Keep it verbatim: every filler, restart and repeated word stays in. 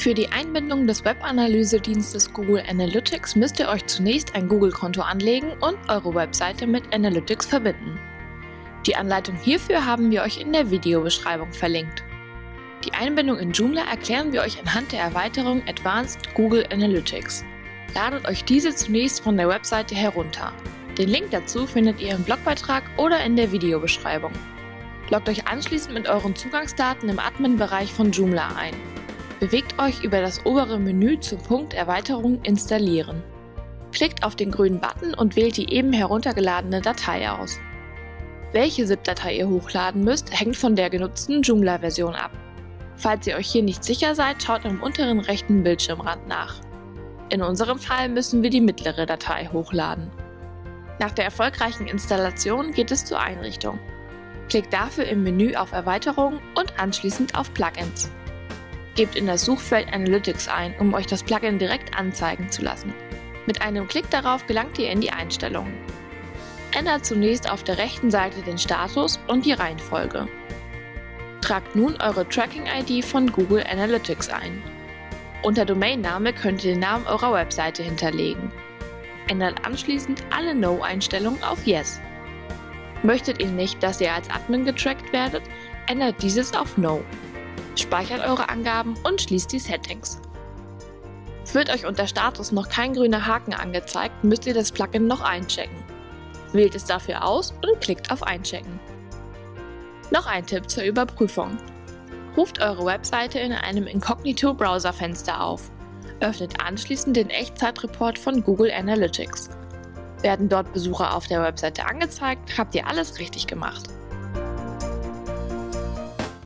Für die Einbindung des Web-Analyse-Dienstes Google Analytics müsst ihr euch zunächst ein Google-Konto anlegen und eure Webseite mit Analytics verbinden. Die Anleitung hierfür haben wir euch in der Videobeschreibung verlinkt. Die Einbindung in Joomla erklären wir euch anhand der Erweiterung Advanced Google Analytics. Ladet euch diese zunächst von der Webseite herunter. Den Link dazu findet ihr im Blogbeitrag oder in der Videobeschreibung. Loggt euch anschließend mit euren Zugangsdaten im Admin-Bereich von Joomla ein. Bewegt euch über das obere Menü zum Punkt Erweiterung installieren. Klickt auf den grünen Button und wählt die eben heruntergeladene Datei aus. Welche ZIP-Datei ihr hochladen müsst, hängt von der genutzten Joomla-Version ab. Falls ihr euch hier nicht sicher seid, schaut am unteren rechten Bildschirmrand nach. In unserem Fall müssen wir die mittlere Datei hochladen. Nach der erfolgreichen Installation geht es zur Einrichtung. Klickt dafür im Menü auf Erweiterungen und anschließend auf Plugins. Gebt in das Suchfeld Analytics ein, um euch das Plugin direkt anzeigen zu lassen. Mit einem Klick darauf gelangt ihr in die Einstellungen. Ändert zunächst auf der rechten Seite den Status und die Reihenfolge. Tragt nun eure Tracking-I D von Google Analytics ein. Unter Domainname könnt ihr den Namen eurer Webseite hinterlegen. Ändert anschließend alle No-Einstellungen auf Yes. Möchtet ihr nicht, dass ihr als Admin getrackt werdet, ändert dieses auf No. Speichert eure Angaben und schließt die Settings. Wird euch unter Status noch kein grüner Haken angezeigt, müsst ihr das Plugin noch einchecken. Wählt es dafür aus und klickt auf Einchecken. Noch ein Tipp zur Überprüfung. Ruft eure Webseite in einem Inkognito-Browser-Fenster auf. Öffnet anschließend den Echtzeitreport von Google Analytics. Werden dort Besucher auf der Webseite angezeigt, habt ihr alles richtig gemacht.